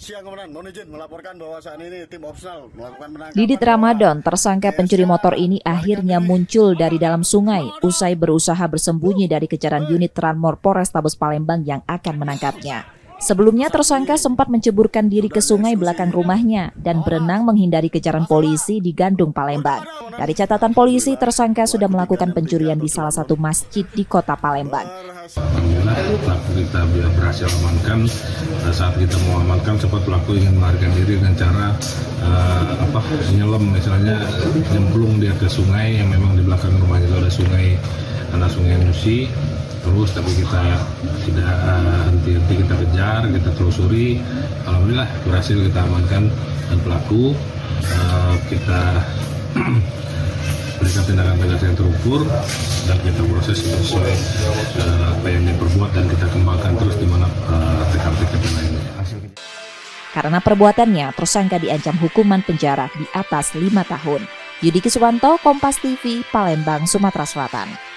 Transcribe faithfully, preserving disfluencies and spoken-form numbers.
Siang kemarin, mohon izin melaporkan bahwa saat ini tim opsional melakukan penangkapan. Didit Ramadon, tersangka pencuri motor ini, akhirnya muncul dari dalam sungai usai berusaha bersembunyi dari kejaran unit Ranmor Polrestabes Palembang yang akan menangkapnya. Sebelumnya tersangka sempat menceburkan diri ke sungai belakang rumahnya dan berenang menghindari kejaran polisi di Gandus Palembang. Dari catatan polisi, tersangka sudah melakukan pencurian di salah satu masjid di kota Palembang. Pelaku kita berhasil amankan. Saat kita mau amankan, sempat pelaku ingin melarikan diri dengan cara uh, apa nyelam, misalnya nyemplung dia ke sungai yang memang di belakang rumahnya itu ada sungai, ada sungai Musi. Terus tapi kita tidak henti-henti, kita kejar, kita telusuri. Alhamdulillah berhasil kita amankan dan pelaku uh, kita berikan tindakan tegas yang terukur dan kita proses sesuai uh, apa yang diperbuat dan kita kembangkan terus di mana uh, tkp-tkp lainnya. Karena perbuatannya, tersangka diancam hukuman penjara di atas lima tahun. Yudi Kiswanto, Kompas T V, Palembang, Sumatera Selatan.